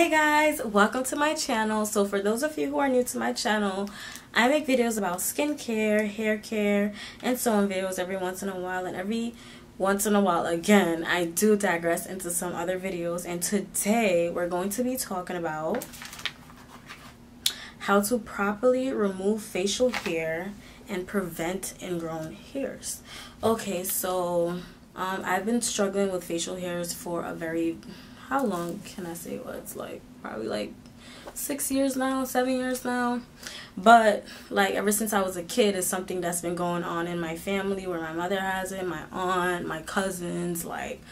Hey guys, welcome to my channel. So for those of you who are new to my channel, I make videos about skincare, hair care, and sewing videos every once in a while, and every once in a while again I do digress into some other videos. And today we're going to be talking about how to properly remove facial hair and prevent ingrown hairs. Okay, so I've been struggling with facial hairs for a very how long can I say? Well, it's like probably like 6 years now, 7 years now. But like ever since I was a kid, it's something that's been going on in my family where my mother has it, my aunt, my cousins, like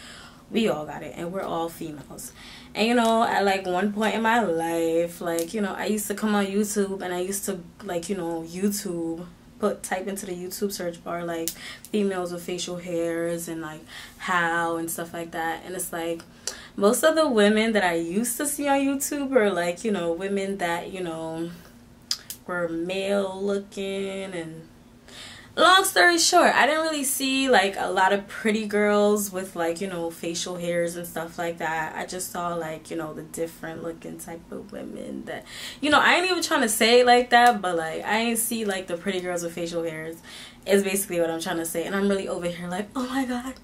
we all got it and we're all females. And you know, at like one point in my life, like, you know, I used to come on YouTube and I used to like, you know, type into the YouTube search bar like females with facial hairs and like how and stuff like that. And it's like most of the women that I used to see on YouTube are like, you know, women that, you know, were male looking. And long story short, I didn't really see like a lot of pretty girls with like, you know, facial hairs and stuff like that. I just saw like, you know, the different looking type of women that, you know, I ain't even trying to say it like that, but like I ain't see like the pretty girls with facial hairs is basically what I'm trying to say. And I'm really over here like, oh my god,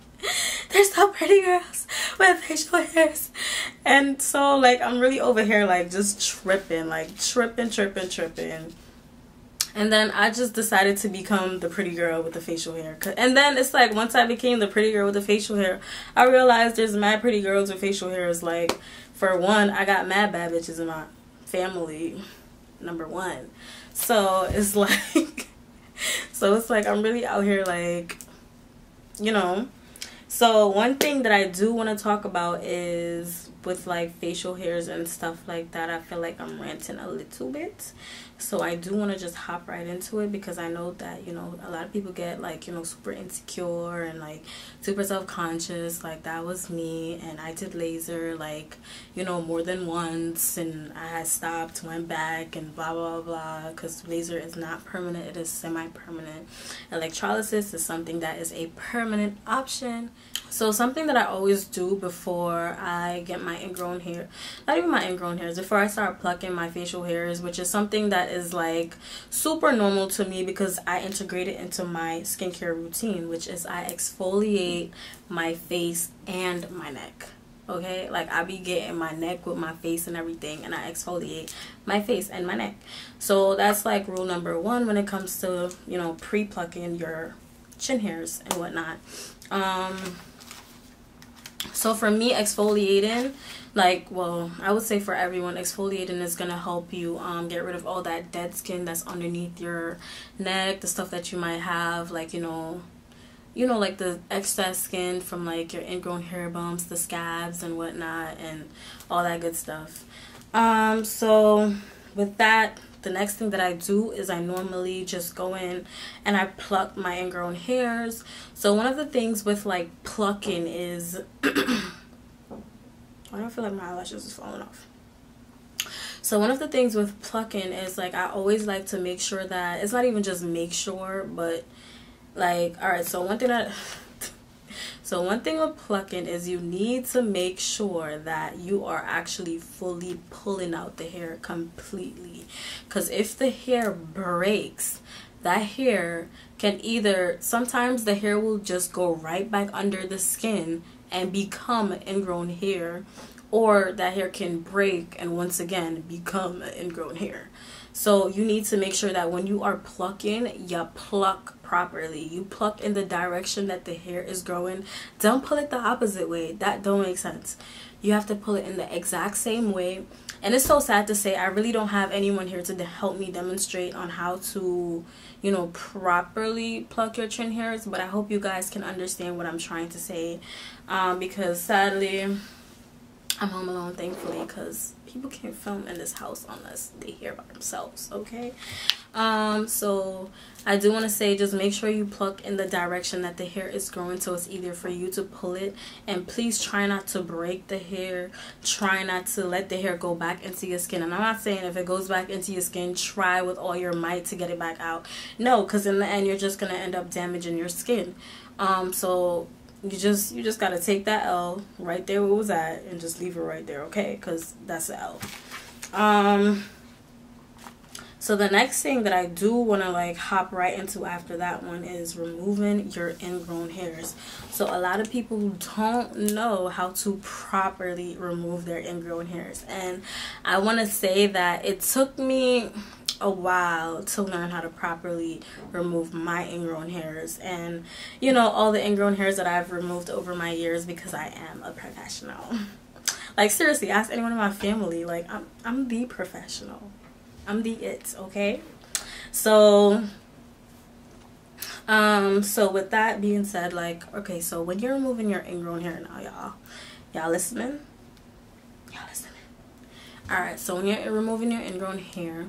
there's so pretty girls with facial hairs. And so like I'm really over here like just tripping, like tripping. And then I just decided to become the pretty girl with the facial hair. And then it's like once I became the pretty girl with the facial hair, I realized there's mad pretty girls with facial hairs. Like, for one, I got mad bad bitches in my family, number one. So it's like, I'm really out here like, you know. So one thing that I do want to talk about is with like facial hairs and stuff like that, I feel like I'm ranting a little bit. So I do want to just hop right into it because I know that, you know, a lot of people get like, you know, super insecure and like super self-conscious. Like that was me, and I did laser like, you know, more than once, and I had stopped, went back, and blah blah blah, because laser is not permanent, it is semi-permanent. Electrolysis is something that is a permanent option. So something that I always do before I get my ingrown hair, not even my ingrown hairs, before I start plucking my facial hairs, which is something that is like super normal to me because I integrate it into my skincare routine, which is I exfoliate my face and my neck. Okay, like I be getting my neck with my face and everything, and I exfoliate my face and my neck. So that's like rule number one when it comes to, you know, pre-plucking your chin hairs and whatnot. So for me, exfoliating, like, well, I would say for everyone, exfoliating is going to help you get rid of all that dead skin that's underneath your neck, the stuff that you might have, like, you know, like the excess skin from like your ingrown hair bumps, the scabs and whatnot, and all that good stuff. So with that, the next thing that I do is I normally just go in and I pluck my ingrown hairs. So one of the things with like plucking is I don't feel like my eyelashes is falling off. So one of the things with plucking is like I always like to make sure that it's not even just make sure, but like, all right, so one thing that with plucking is you need to make sure that you are actually fully pulling out the hair completely. Because if the hair breaks, that hair can either, sometimes the hair will just go right back under the skin and become ingrown hair, or that hair can break and once again become ingrown hair. So you need to make sure that when you are plucking, you pluck properly. You pluck in the direction that the hair is growing. Don't pull it the opposite way. That don't make sense. You have to pull it in the exact same way. And it's so sad to say, I really don't have anyone here to help me demonstrate on how to, you know, properly pluck your chin hairs. But I hope you guys can understand what I'm trying to say. Because sadly, I'm home alone, thankfully, because people can't film in this house unless they hear by themselves, okay? So I do want to say, just make sure you pluck in the direction that the hair is growing, so it's easier for you to pull it. And please try not to break the hair. Try not to let the hair go back into your skin. And I'm not saying if it goes back into your skin, try with all your might to get it back out. No, because in the end, you're just going to end up damaging your skin. So You just gotta take that L right there where it was at and just leave it right there, okay? Because that's the L. So the next thing that I do want to like hop right into after that one is removing your ingrown hairs. So a lot of people don't know how to properly remove their ingrown hairs, and I want to say that it took me a while to learn how to properly remove my ingrown hairs, and you know, all the ingrown hairs that I've removed over my years, because I am a professional. Like, seriously, ask anyone in my family, like I'm the professional, I'm the it, okay? So so with that being said, like, okay, so when you're removing your ingrown hair now, y'all listening? Y'all listening? All right, so when you're removing your ingrown hair,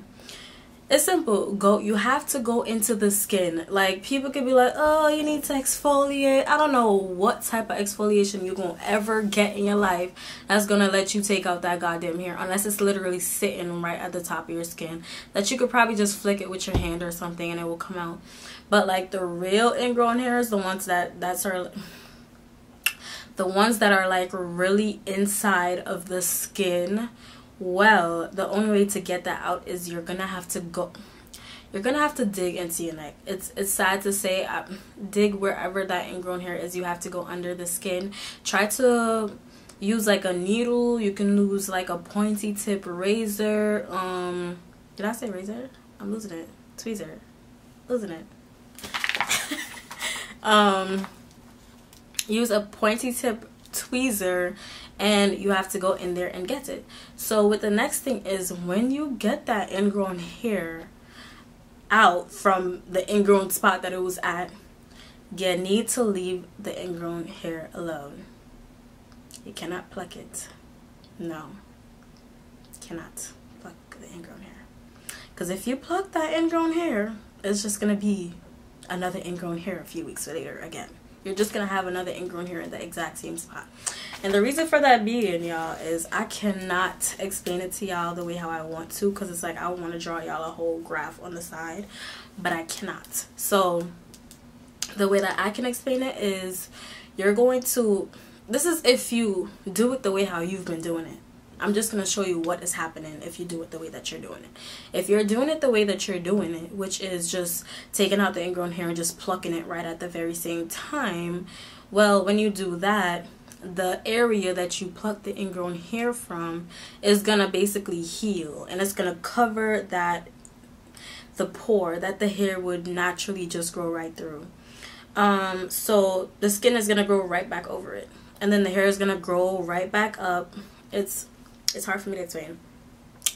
it's simple. You have to go into the skin. Like, people could be like, oh, you need to exfoliate. I don't know what type of exfoliation you're going to ever get in your life that's going to let you take out that goddamn hair, unless it's literally sitting right at the top of your skin, that you could probably just flick it with your hand or something and it will come out. But like, the real ingrown hairs, the ones that are like really inside of the skin, well, the only way to get that out is you're gonna have to dig into your neck. It's sad to say, dig wherever that ingrown hair is. You have to go under the skin. Try to use like a needle. You can use like a pointy tip razor. Did I say razor? I'm losing it. Tweezer, losing it. Use a pointy tip tweezer, and you have to go in there and get it. So with the next thing is, when you get that ingrown hair out from the ingrown spot that it was at, you need to leave the ingrown hair alone. You cannot pluck it. No, you cannot pluck the ingrown hair, because if you pluck that ingrown hair, it's just gonna be another ingrown hair a few weeks later again. You're just gonna have another ingrown hair in the exact same spot. And the reason for that being, y'all, is I cannot explain it to y'all the way how I want to, because it's like I want to draw y'all a whole graph on the side, but I cannot. So the way that I can explain it is, you're going to, this is if you do it the way how you've been doing it. I'm just going to show you what is happening if you do it the way that you're doing it. If you're doing it the way that you're doing it, which is just taking out the ingrown hair and just plucking it right at the very same time, well, when you do that, the area that you plucked the ingrown hair from is going to basically heal, and it's going to cover that, the pore that the hair would naturally just grow right through. So the skin is going to grow right back over it, and then the hair is going to grow right back up. It's hard for me to explain.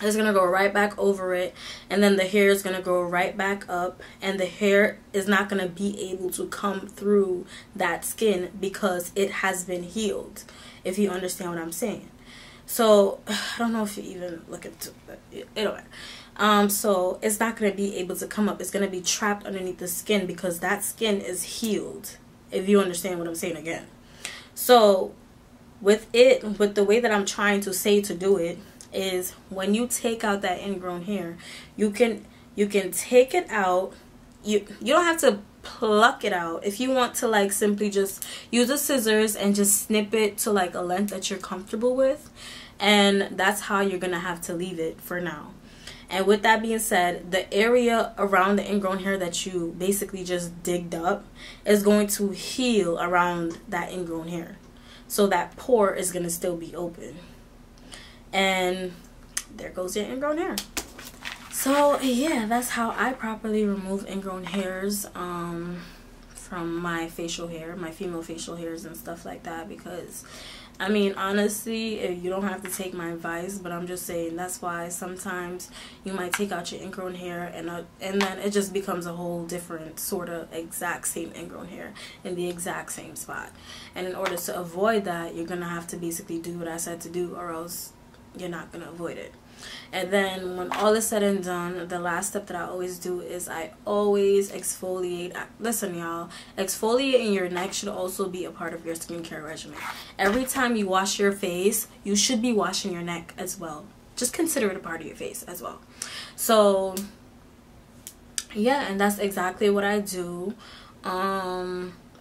It's gonna go right back over it, and then the hair is gonna go right back up, and the hair is not gonna be able to come through that skin because it has been healed, if you understand what I'm saying. So I don't know if you even look into it, anyway. So it's not gonna be able to come up. It's gonna be trapped underneath the skin because that skin is healed, if you understand what I'm saying again. So with the way that I'm trying to say to do it is, when you take out that ingrown hair, you can take it out. You don't have to pluck it out. If you want to, like, simply just use the scissors and just snip it to like a length that you're comfortable with, and that's how you're gonna have to leave it for now. And with that being said, the area around the ingrown hair that you basically just digged up is going to heal around that ingrown hair. So that pore is going to still be open. And there goes your ingrown hair. So yeah, that's how I properly remove ingrown hairs from my facial hair, my female facial hairs and stuff like that. Because, I mean, honestly, you don't have to take my advice, but I'm just saying that's why sometimes you might take out your ingrown hair and then it just becomes a whole different sort of exact same ingrown hair in the exact same spot. And in order to avoid that, you're going to have to basically do what I said to do, or else you're not going to avoid it. And then when all is said and done, the last step that I always do is I always exfoliate. Listen, y'all, exfoliating your neck should also be a part of your skincare regimen. Every time you wash your face, you should be washing your neck as well. Just consider it a part of your face as well. So yeah, and that's exactly what I do.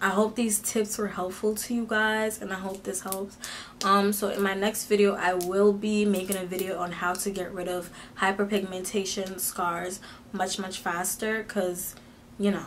I hope these tips were helpful to you guys, and I hope this helps. So in my next video, I will be making a video on how to get rid of hyperpigmentation scars much faster, because, you know,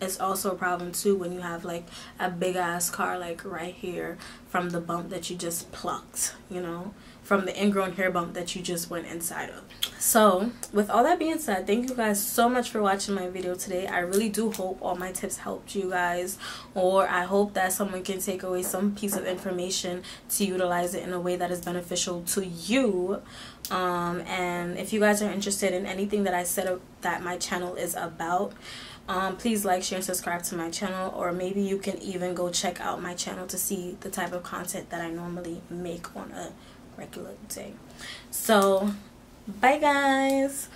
it's also a problem too when you have like a big ass scar like right here from the bump that you just plucked, you know, from the ingrown hair bump that you just went inside of. So with all that being said, thank you guys so much for watching my video today. I really do hope all my tips helped you guys, or I hope that someone can take away some piece of information to utilize it in a way that is beneficial to you. And if you guys are interested in anything that I said that my channel is about, please like, share, and subscribe to my channel, or maybe you can even go check out my channel to see the type of content that I normally make on a regular day. So, bye guys!